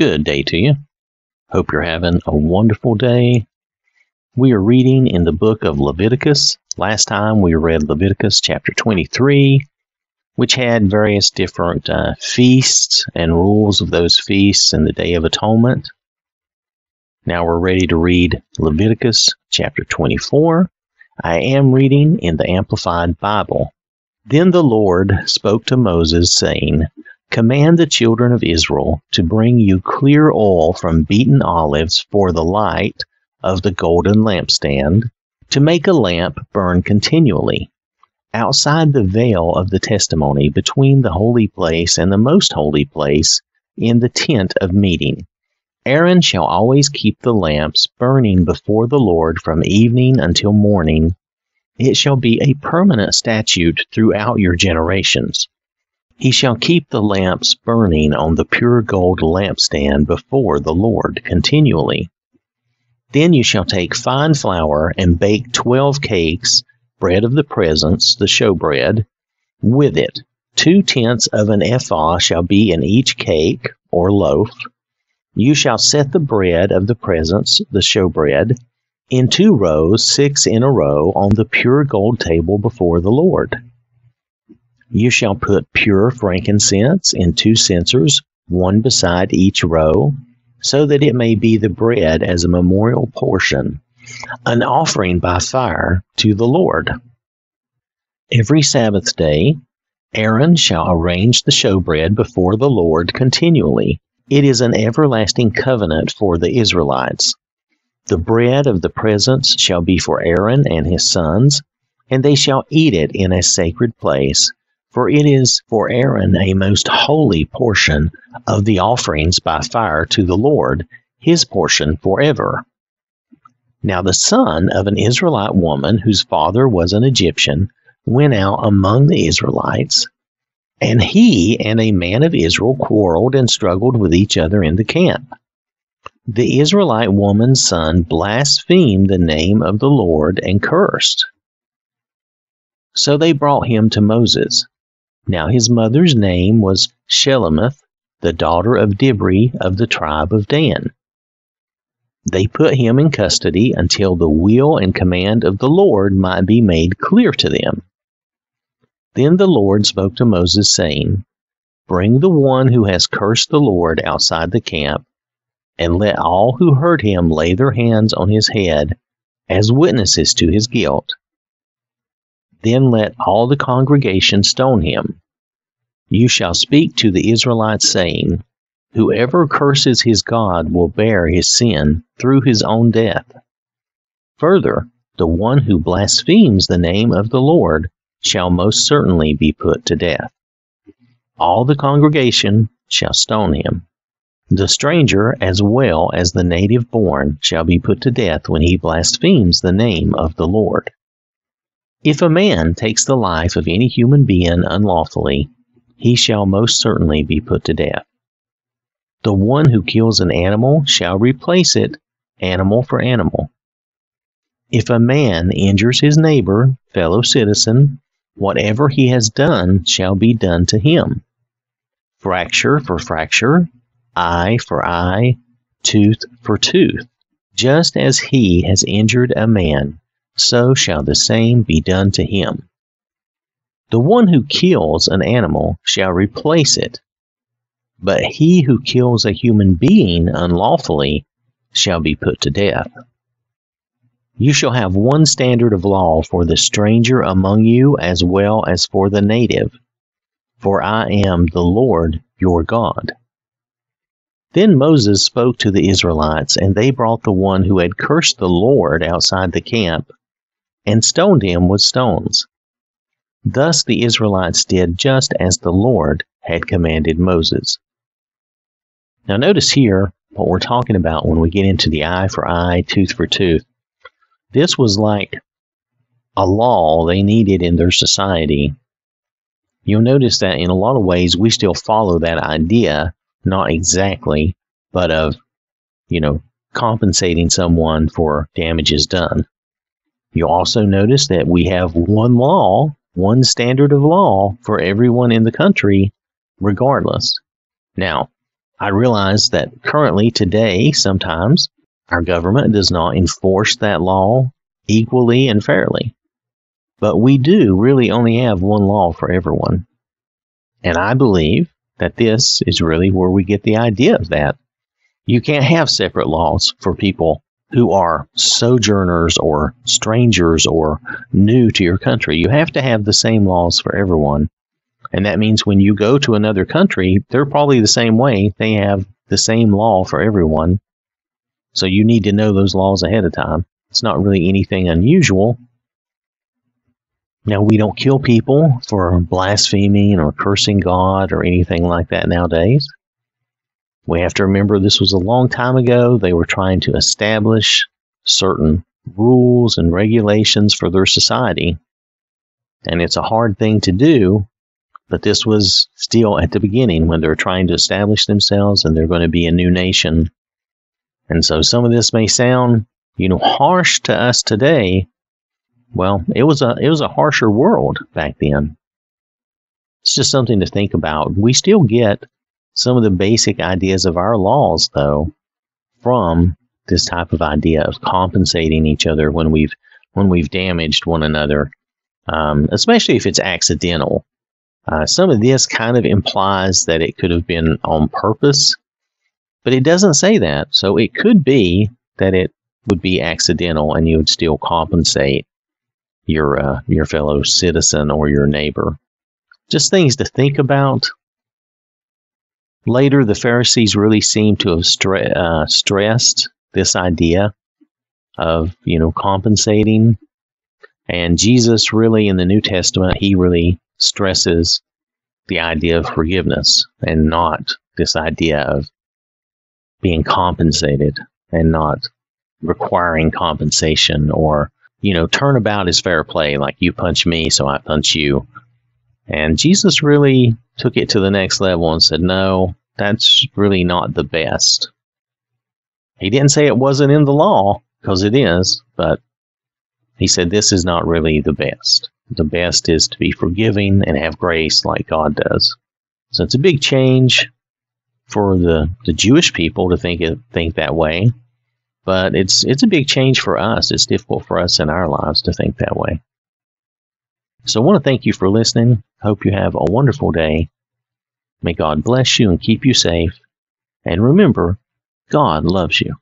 Good day to you. Hope you're having a wonderful day. We are reading in the book of Leviticus. Last time we read Leviticus chapter 23, which had various different feasts and rules of those feasts and the Day of Atonement. Now we're ready to read Leviticus chapter 24. I am reading in the Amplified Bible. Then the Lord spoke to Moses, saying, "Command the children of Israel to bring you clear oil from beaten olives for the light of the golden lampstand, to make a lamp burn continually, outside the veil of the testimony, between the holy place and the most holy place, in the tent of meeting. Aaron shall always keep the lamps burning before the Lord from evening until morning. It shall be a permanent statute throughout your generations. He shall keep the lamps burning on the pure gold lampstand before the Lord continually. Then you shall take fine flour and bake 12 cakes, bread of the presence, the showbread, with it. 2/10 of an ephah shall be in each cake, or loaf. You shall set the bread of the presence, the showbread, in 2 rows, 6 in a row, on the pure gold table before the Lord. You shall put pure frankincense in 2 censers, one beside each row, so that it may be the bread as a memorial portion, an offering by fire to the Lord. Every Sabbath day, Aaron shall arrange the showbread before the Lord continually. It is an everlasting covenant for the Israelites. The bread of the presence shall be for Aaron and his sons, and they shall eat it in a sacred place. For it is for Aaron a most holy portion of the offerings by fire to the Lord, his portion forever. Now the son of an Israelite woman, whose father was an Egyptian, went out among the Israelites, and he and a man of Israel quarreled and struggled with each other in the camp. The Israelite woman's son blasphemed the name of the Lord and cursed. So they brought him to Moses. Now his mother's name was Shelemeth, the daughter of Dibri of the tribe of Dan. They put him in custody until the will and command of the Lord might be made clear to them. Then the Lord spoke to Moses, saying, "Bring the one who has cursed the Lord outside the camp, and let all who heard him lay their hands on his head as witnesses to his guilt. Then let all the congregation stone him. You shall speak to the Israelites, saying, whoever curses his God will bear his sin through his own death. Further, the one who blasphemes the name of the Lord shall most certainly be put to death. All the congregation shall stone him. The stranger as well as the native born shall be put to death when he blasphemes the name of the Lord. If a man takes the life of any human being unlawfully, he shall most certainly be put to death. The one who kills an animal shall replace it, animal for animal. If a man injures his neighbor, fellow citizen, whatever he has done shall be done to him. Fracture for fracture, eye for eye, tooth for tooth. Just as he has injured a man, so shall the same be done to him. The one who kills an animal shall replace it, but he who kills a human being unlawfully shall be put to death. You shall have one standard of law for the stranger among you as well as for the native, for I am the Lord your God." Then Moses spoke to the Israelites, and they brought the one who had cursed the Lord outside the camp, and stoned him with stones. Thus the Israelites did just as the Lord had commanded Moses. Now notice here what we're talking about when we get into the eye for eye, tooth for tooth. This was like a law they needed in their society. You'll notice that in a lot of ways we still follow that idea, not exactly, but of, compensating someone for damages done. You'll also notice that we have one law, one standard of law for everyone in the country, regardless. Now, I realize that currently, today, sometimes, our government does not enforce that law equally and fairly. But we do really only have one law for everyone. And I believe that this is really where we get the idea of that. You can't have separate laws for people who are sojourners or strangers or new to your country. You have to have the same laws for everyone. And that means when you go to another country, they're probably the same way. They have the same law for everyone. So you need to know those laws ahead of time. It's not really anything unusual. Now, we don't kill people for blaspheming or cursing God or anything like that nowadays. We have to remember this was a long time ago. They were trying to establish certain rules and regulations for their society. And it's a hard thing to do, but this was still at the beginning when they're trying to establish themselves and they're going to be a new nation. And so some of this may sound, harsh to us today. Well, it was a harsher world back then. It's just something to think about. We still get some of the basic ideas of our laws, though, from this type of idea of compensating each other when we've damaged one another, especially if it's accidental. Some of this kind of implies that it could have been on purpose, but it doesn't say that. So it could be that it would be accidental, and you would still compensate your fellow citizen or your neighbor. Just things to think about. Later, the Pharisees really seem to have stressed this idea of, compensating. And Jesus really, in the New Testament, he really stresses the idea of forgiveness and not this idea of being compensated and not requiring compensation or turnabout is fair play, like you punch me, so I punch you. And Jesus really took it to the next level and said, no, that's really not the best. He didn't say it wasn't in the law, because it is, but he said this is not really the best. The best is to be forgiving and have grace like God does. So it's a big change for the Jewish people to think that way. But it's a big change for us. It's difficult for us in our lives to think that way. So I want to thank you for listening. Hope you have a wonderful day. May God bless you and keep you safe. And remember, God loves you.